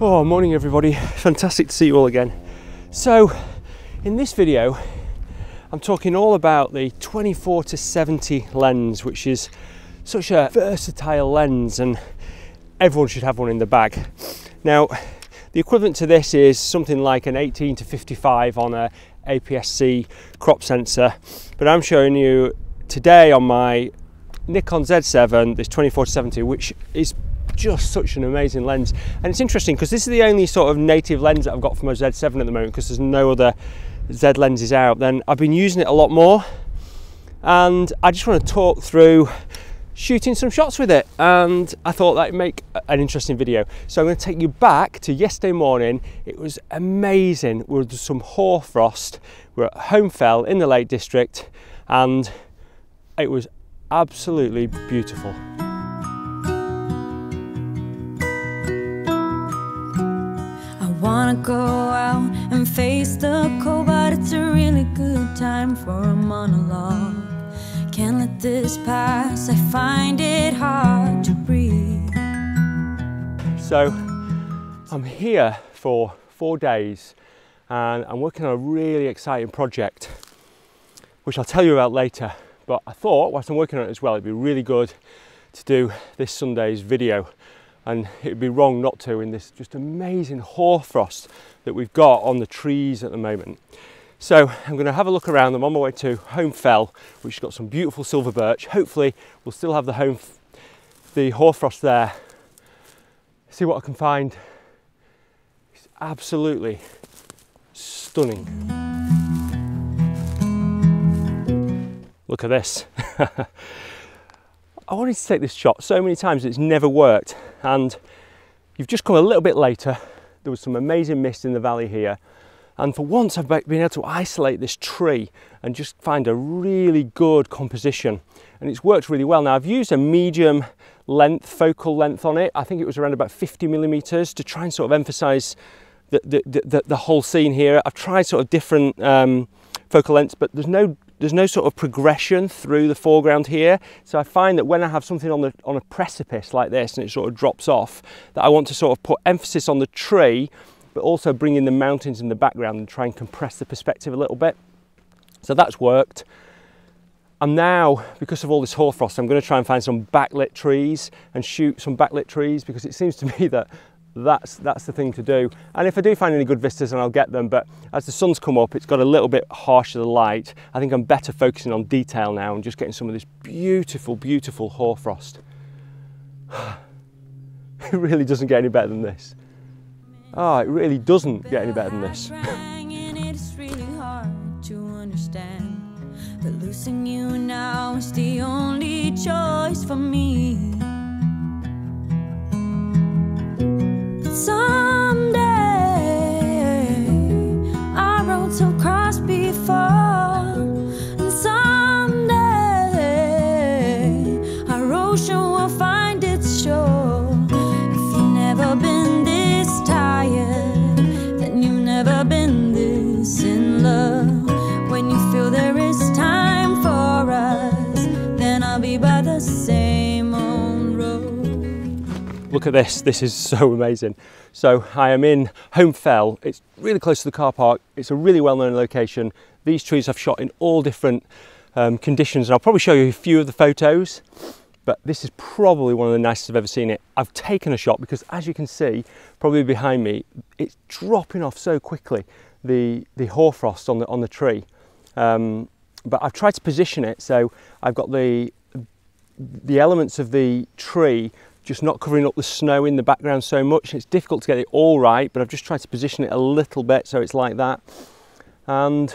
Oh, morning everybody, fantastic to see you all again. So in this video I'm talking all about the 24-70 lens, which is such a versatile lens and everyone should have one in the bag. Now the equivalent to this is something like an 18-55 on a APS-C crop sensor, but I'm showing you today on my Nikon Z7 this 24-70, which is just such an amazing lens. And it's interesting because this is the only sort of native lens that I've got for my Z7 at the moment, because there's no other Z lenses out. Then I've been using it a lot more, and I just want to talk through shooting some shots with it, and I thought that'd make an interesting video. So I'm going to take you back to yesterday morning. It was amazing. We were doing some hoarfrost. We're at Holme Fell in the Lake District, and it was absolutely beautiful. I wanna go out and face the cold, but it's a really good time for a monologue. Can't let this pass, I find it hard to breathe. So I'm here for 4 days and I'm working on a really exciting project which I'll tell you about later, but I thought whilst I'm working on it as well, it'd be really good to do this Sunday's video. And it would be wrong not to in this just amazing hoarfrost that we've got on the trees at the moment. So I'm going to have a look around. I'm on my way to Holme Fell, which has got some beautiful silver birch. Hopefully we'll still have the hoarfrost there. See what I can find. It's absolutely stunning. Look at this. I wanted to take this shot so many times, it's never worked. And you've just come a little bit later. There was some amazing mist in the valley here. And for once I've been able to isolate this tree and just find a really good composition. And it's worked really well. Now I've used a medium length, focal length on it. I think it was around about 50mm to try and sort of emphasize the whole scene here. I've tried sort of different focal lengths, but there's no sort of progression through the foreground here. So I find that when I have something on a precipice like this and it sort of drops off, that I want to sort of put emphasis on the tree, but also bring in the mountains in the background and try and compress the perspective a little bit. So that's worked. And now, because of all this hoarfrost, I'm going to try and find some backlit trees and shoot some backlit trees, because it seems to me that that's the thing to do. And if I do find any good vistas, and I'll get them, but as the sun's come up, it's got a little bit harsher the light. I think I'm better focusing on detail now and just getting some of this beautiful, beautiful hoarfrost. It really doesn't get any better than this. Oh, it really doesn't get any better than this. It's really hard to understand, but losing you now is the only choice for me. Someday I rode some cross before, and someday our ocean will find its shore. If you've never been this tired, then you've never been this in love. When you feel there is time for us, then I'll be by the same old road. Look at this, this is so amazing. So I am in Holme Fell. It's really close to the car park. It's a really well-known location. These trees I've shot in all different conditions, and I'll probably show you a few of the photos, but this is probably one of the nicest I've ever seen it. I've taken a shot because, as you can see, probably behind me, it's dropping off so quickly, the hoarfrost on the tree. But I've tried to position it, so I've got the elements of the tree just not covering up the snow in the background so much. It's difficult to get it all right, but I've just tried to position it a little bit so it's like that. And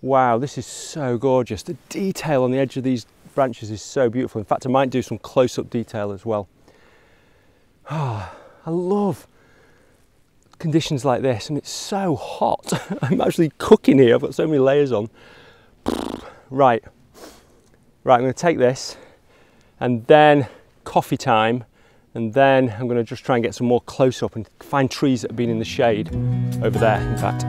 wow, this is so gorgeous. The detail on the edge of these branches is so beautiful. In fact, I might do some close-up detail as well. Oh, I love conditions like this, and it's so hot. I'm actually cooking here. I've got so many layers on. Right, I'm gonna take this, and then coffee time, and then I'm going to just try and get some more close up and find trees that have been in the shade over there, in fact.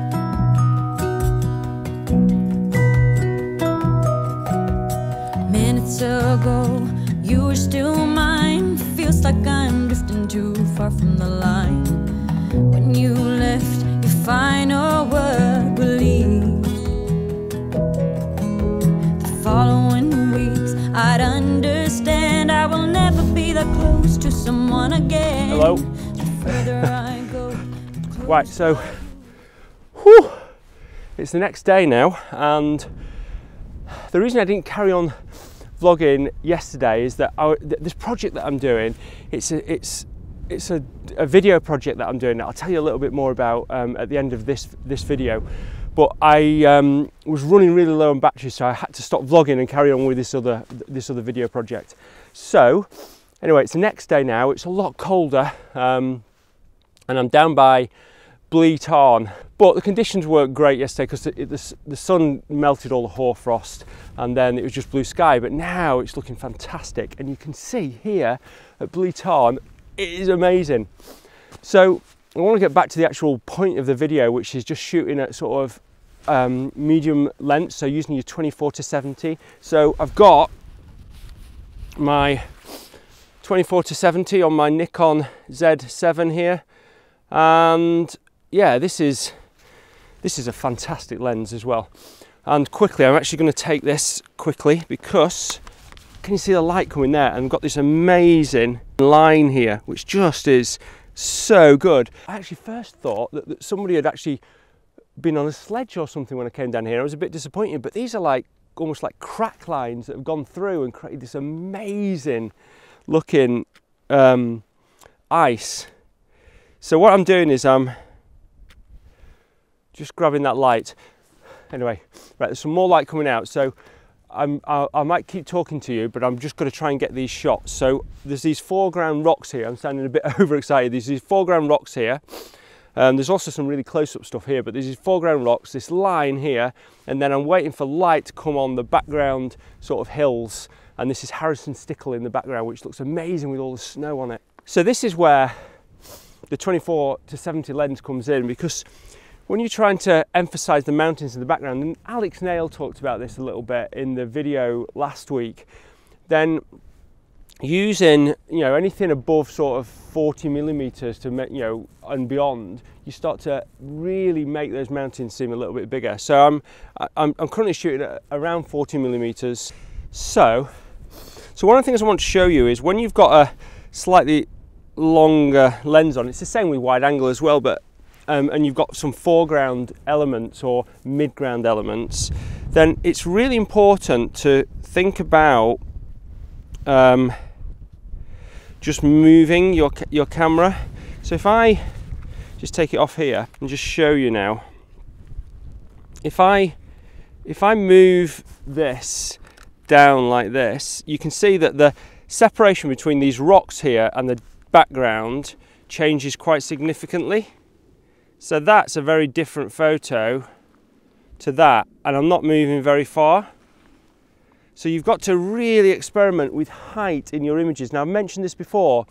Minutes ago you were still mine, feels like I'm drifting too far from the line. when you left, your final word will leave. The following weeks, I'd understand I will never be that close to someone again. Hello. The further I go, the right, so whew, it's the next day now, and the reason I didn't carry on vlogging yesterday is that this project that I'm doing, it's a video project that I'm doing that I'll tell you a little bit more about at the end of this video. But I was running really low on batteries, so I had to stop vlogging and carry on with this other video project. So anyway, it's the next day now. It's a lot colder, and I'm down by Blea Tarn. But the conditions weren't great yesterday because the sun melted all the hoarfrost and then it was just blue sky, but now it's looking fantastic, and you can see here at Blea Tarn it is amazing. So I want to get back to the actual point of the video, which is just shooting at sort of medium length, so using your 24-70. So I've got my 24-70 on my Nikon Z7 here, and yeah, this is a fantastic lens as well. And quickly, I'm actually going to take this quickly because can you see the light coming there? And I've got this amazing line here, which just is so good. I actually first thought that somebody had actually been on a sledge or something when I came down here. I was a bit disappointed, but these are like almost like crack lines that have gone through and created this amazing looking ice. So what I'm doing is I'm just grabbing that light. Anyway, right, there's some more light coming out, so I might keep talking to you, but I'm just going to try and get these shots. So there's these foreground rocks here. I'm sounding a bit overexcited. There's these foreground rocks here. There's also some really close-up stuff here, but there's these foreground rocks, this line here, and then I'm waiting for light to come on the background sort of hills. And this is Harrison Stickle in the background, which looks amazing with all the snow on it. So this is where the 24-70 lens comes in, because when you're trying to emphasize the mountains in the background, and Alex Nail talked about this a little bit in the video last week, then using, you know, anything above sort of 40mm to make, you know, and beyond, you start to really make those mountains seem a little bit bigger. So I'm currently shooting at around 40mm. So one of the things I want to show you is when you've got a slightly longer lens on, it's the same with wide angle as well, but and you've got some foreground elements or mid-ground elements, then it's really important to think about just moving your camera. So if I just take it off here and just show you now, if I move this down like this, you can see that the separation between these rocks here and the background changes quite significantly. So that's a very different photo to that, and I'm not moving very far. So you've got to really experiment with height in your images. Now, I've mentioned this before,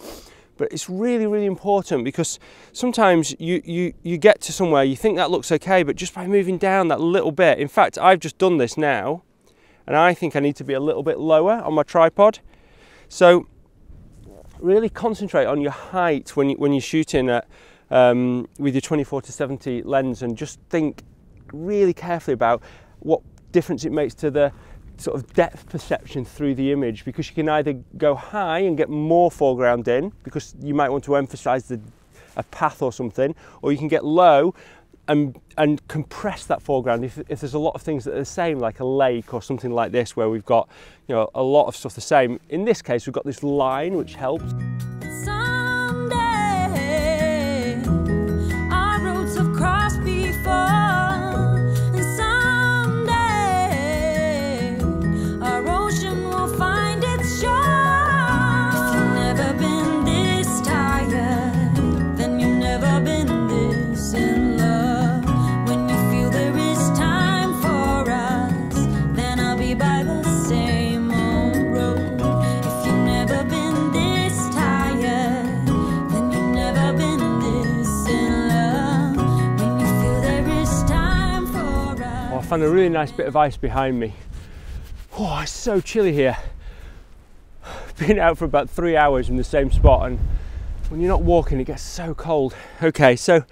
but it's really, really important, because sometimes you get to somewhere, you think that looks okay, but just by moving down that little bit, in fact, I've just done this now, and I think I need to be a little bit lower on my tripod. So really concentrate on your height when you're shooting at with your 24-70 lens, and just think really carefully about what difference it makes to the sort of depth perception through the image, because you can either go high and get more foreground in because you might want to emphasize a path or something, or you can get low and compress that foreground if there's a lot of things that are the same, like a lake or something like this where we've got, you know, a lot of stuff the same. In this case, we've got this line which helps. And a really nice bit of ice behind me. Oh, it's so chilly here. Been out for about 3 hours in the same spot, and when you're not walking it gets so cold. Okay, so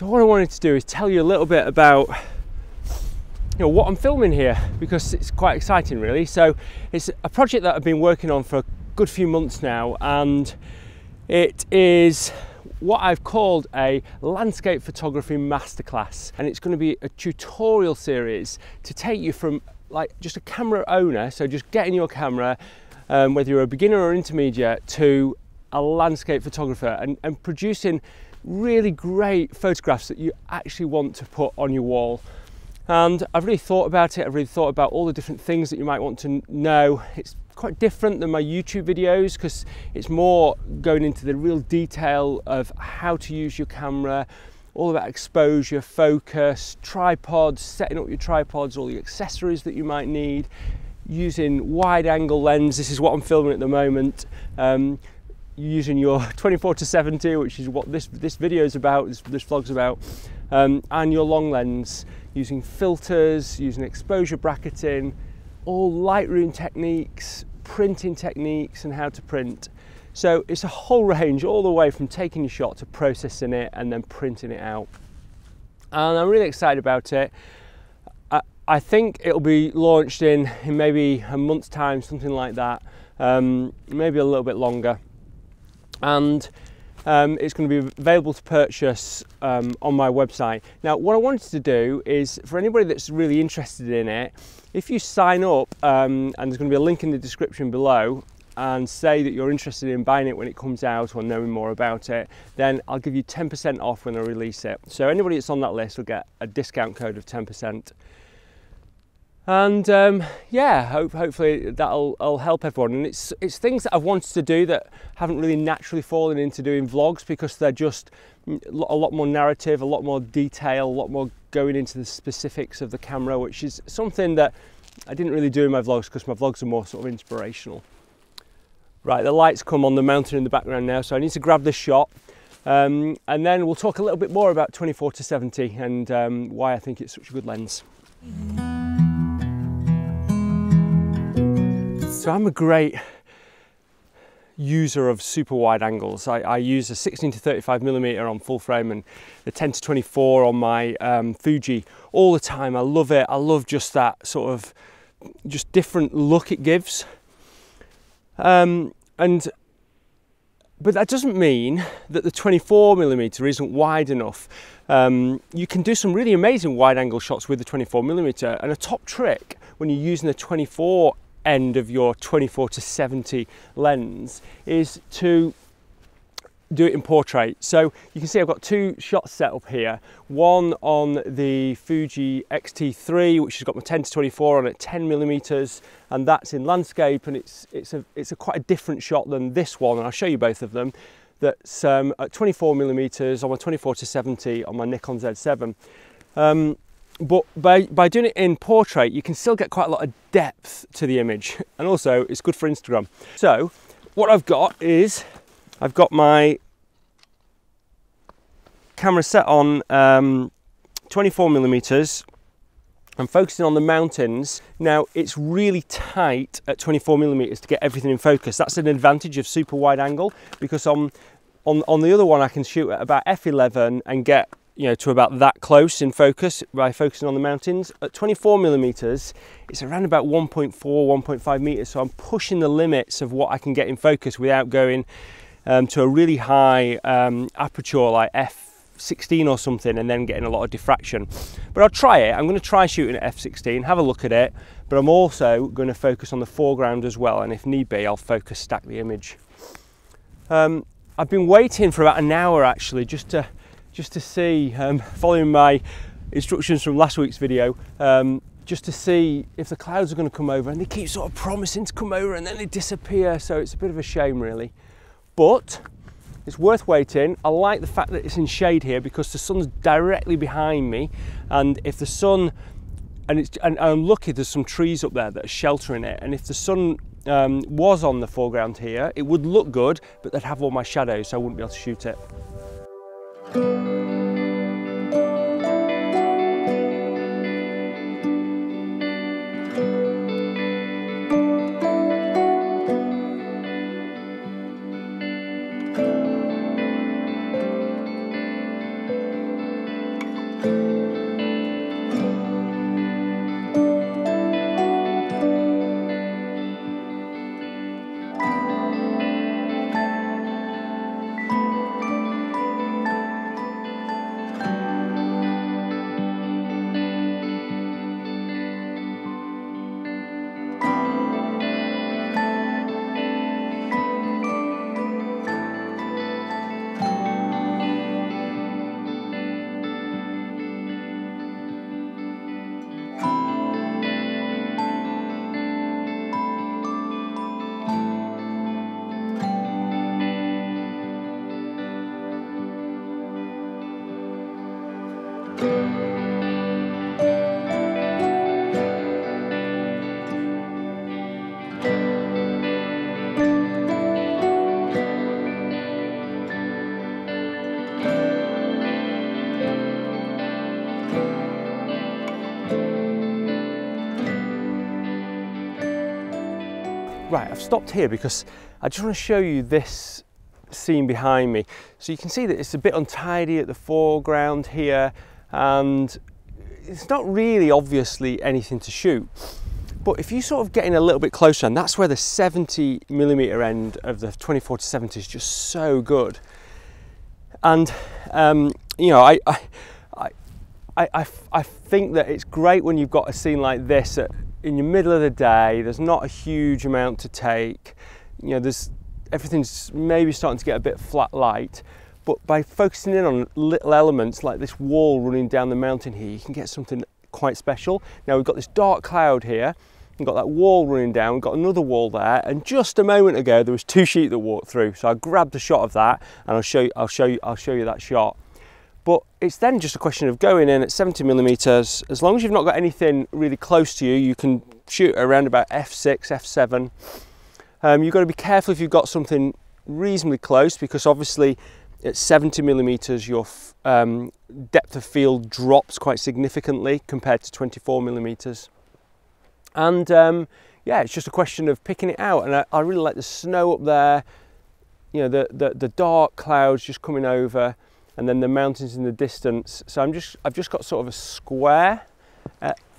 what I wanted to do is tell you a little bit about, you know, what I'm filming here, because it's quite exciting really. So it's a project that I've been working on for a good few months now, and it is what I've called a landscape photography masterclass, and it's going to be a tutorial series to take you from like just a camera owner, so just getting your camera, whether you're a beginner or intermediate, to a landscape photographer and producing really great photographs that you actually want to put on your wall. And I've really thought about it. I've really thought about all the different things that you might want to know. It's quite different than my YouTube videos because it's more going into the real detail of how to use your camera, all about exposure, focus, tripods, setting up your tripods, all the accessories that you might need, using wide angle lens. This is what I'm filming at the moment. Using your 24-70, which is what this video is about, this vlog's about, and your long lens, using filters, using exposure bracketing, all Lightroom techniques, printing techniques and how to print. So it's a whole range, all the way from taking your shot to processing it and then printing it out. And I'm really excited about it. I think it'll be launched in maybe a month's time, something like that, maybe a little bit longer. And it's going to be available to purchase on my website. Now, what I wanted to do is, for anybody that's really interested in it, if you sign up, and there's going to be a link in the description below, and say that you're interested in buying it when it comes out or knowing more about it, then I'll give you 10% off when I release it. So anybody that's on that list will get a discount code of 10%. And yeah, hopefully that'll help everyone. And it's things that I've wanted to do that haven't really naturally fallen into doing vlogs, because they're just a lot more narrative, a lot more detail, a lot more going into the specifics of the camera, which is something that I didn't really do in my vlogs because my vlogs are more sort of inspirational. Right, the lights come on the mountain in the background now, so I need to grab this shot. And then we'll talk a little bit more about 24-70 and why I think it's such a good lens. So I'm a great user of super wide angles. I use a 16-35mm on full frame and the 10-24 on my Fuji all the time. I love it. I love just that sort of just different look it gives. But that doesn't mean that the 24mm isn't wide enough. You can do some really amazing wide angle shots with the 24mm, and a top trick when you're using the 24 end of your 24-70 lens is to do it in portrait. So you can see I've got two shots set up here, one on the Fuji X-T3, which has got my 10-24 on at 10mm, and that's in landscape, and it's quite a different shot than this one, and I'll show you both of them. That's at 24mm on my 24-70 on my Nikon Z7. But by doing it in portrait, you can still get quite a lot of depth to the image, and also it's good for Instagram. So what I've got is, I've got my camera set on 24mm. I'm focusing on the mountains. Now it's really tight at 24mm to get everything in focus. That's an advantage of super wide angle, because on the other one I can shoot at about f/11 and get, you know, to about that close in focus by focusing on the mountains. At 24mm, it's around about 1.4, 1.5 meters. So I'm pushing the limits of what I can get in focus without going to a really high aperture like f/16 or something and then getting a lot of diffraction. But I'll try it. I'm going to try shooting at f/16, have a look at it. But I'm also going to focus on the foreground as well. And if need be, I'll focus stack the image. I've been waiting for about an hour actually just to see, following my instructions from last week's video, just to see if the clouds are going to come over, and they keep sort of promising to come over and then they disappear, so it's a bit of a shame really. But it's worth waiting. I like the fact that it's in shade here because the sun's directly behind me, and if the sun, and I'm lucky there's some trees up there that are sheltering it, and if the sun was on the foreground here, it would look good, but they'd have all my shadows, so I wouldn't be able to shoot it. Right, I've stopped here because I just want to show you this scene behind me. So you can see that it's a bit untidy at the foreground here, and it's not really obviously anything to shoot. But if you sort of get in a little bit closer, and that's where the 70mm end of the 24-70 is just so good. And you know, I think that it's great when you've got a scene like this in the middle of the day. There's not a huge amount to take, you know, everything's maybe starting to get a bit flat light, but by focusing in on little elements like this wall running down the mountain here, you can get something quite special. Now we've got this dark cloud here, we've got that wall running down, we've got another wall there, and just a moment ago there was two sheep that walked through, so I grabbed a shot of that and I'll show you that shot. But it's then just a question of going in at 70mm. As long as you've not got anything really close to you, you can shoot around about f6, f7. You've got to be careful if you've got something reasonably close, because obviously at 70mm your depth of field drops quite significantly compared to 24mm. And yeah, it's just a question of picking it out. And I really like the snow up there, you know, the dark clouds just coming over, and then the mountains in the distance. So I've just got sort of a square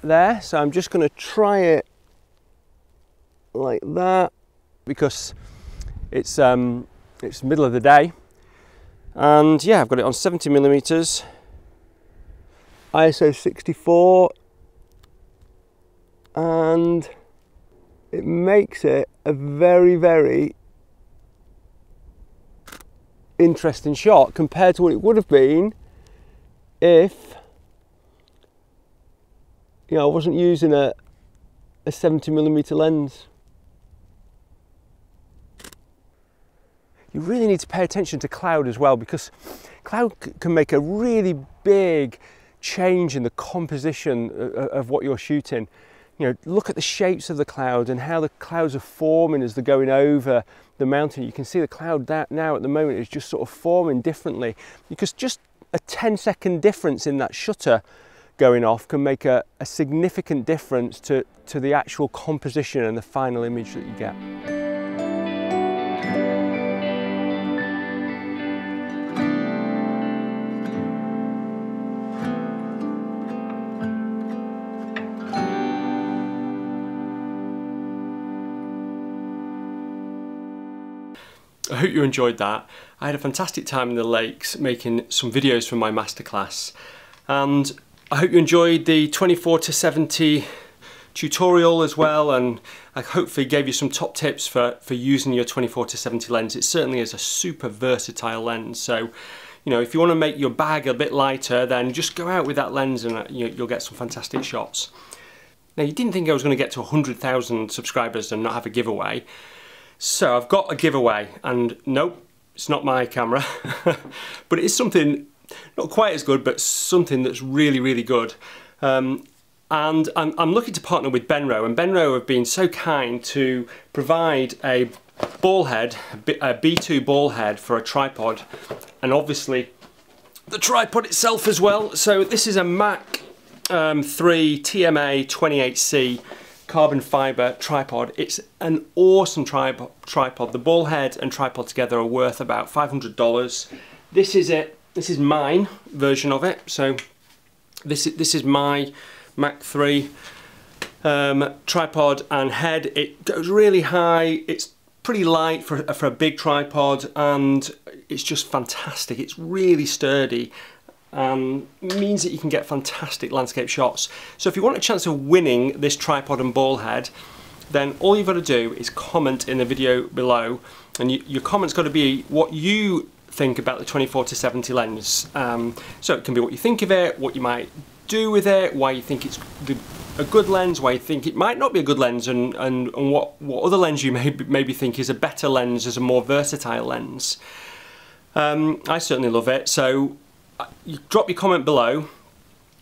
there. So I'm just gonna try it like that, because it's middle of the day. And yeah, I've got it on 70mm, ISO 64, and it makes it a very, very interesting shot compared to what it would have been if, you know, I wasn't using a 70mm lens. You really need to pay attention to cloud as well, because cloud can make a really big change in the composition of what you're shooting. You know, look at the shapes of the cloud and how the clouds are forming as they're going over the mountain. You can see the cloud that now at the moment is just sort of forming differently, because just a 10-second difference in that shutter going off can make a significant difference to the actual composition and the final image that you get. I hope you enjoyed that. I had a fantastic time in the lakes making some videos from my masterclass, and I hope you enjoyed the 24-70 tutorial as well, and I hopefully gave you some top tips for using your 24-70 lens. It certainly is a super versatile lens, so you know, if you want to make your bag a bit lighter, then just go out with that lens and you'll get some fantastic shots. Now, you didn't think I was going to get to 100,000 subscribers and not have a giveaway. So I've got a giveaway, and nope, it's not my camera, but it is something not quite as good, but something that's really, really good. And I'm looking to partner with Benro, and Benro have been so kind to provide a ball head, a B2 ball head for a tripod, and obviously the tripod itself as well. So this is a Mac 3 TMA 28C. Carbon fiber tripod. It's an awesome tripod. The ball head and tripod together are worth about $500. This is it. This is mine version of it. So this is my Mac 3 tripod and head. It goes really high. It's pretty light for a big tripod, and it's just fantastic. It's really sturdy. Means that you can get fantastic landscape shots. So if you want a chance of winning this tripod and ball head, then all you've got to do is comment in the video below, and your comment's got to be what you think about the 24-70 lens. So it can be what you think of it, what you might do with it, why you think it's a good lens, why you think it might not be a good lens, and what other lens you maybe think is a better lens, as a more versatile lens. I certainly love it, so you drop your comment below,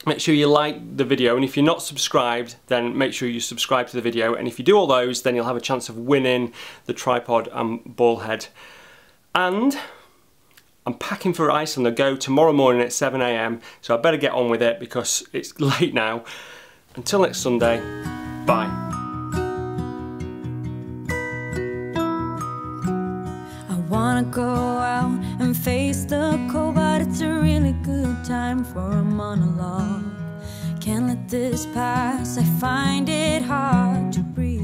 Make sure you like the video, and if you're not subscribed, then make sure you subscribe to the video, and if you do all those, then you'll have a chance of winning the tripod and ball head. And I'm packing for Iceland. I go tomorrow morning at 7 a.m, so I better get on with it because it's late now. Until next Sunday, bye. I wanna go out and face the cold, but it's a really good time for a monologue. Can't let this pass, I find it hard to breathe.